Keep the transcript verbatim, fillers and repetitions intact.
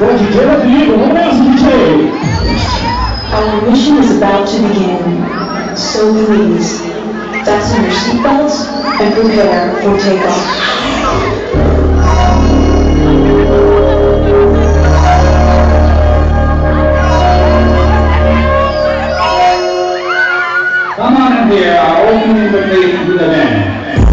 Our mission is about to begin, so please fasten your seatbelts and prepare for takeoff. Come on in here, our opening invitation to the band.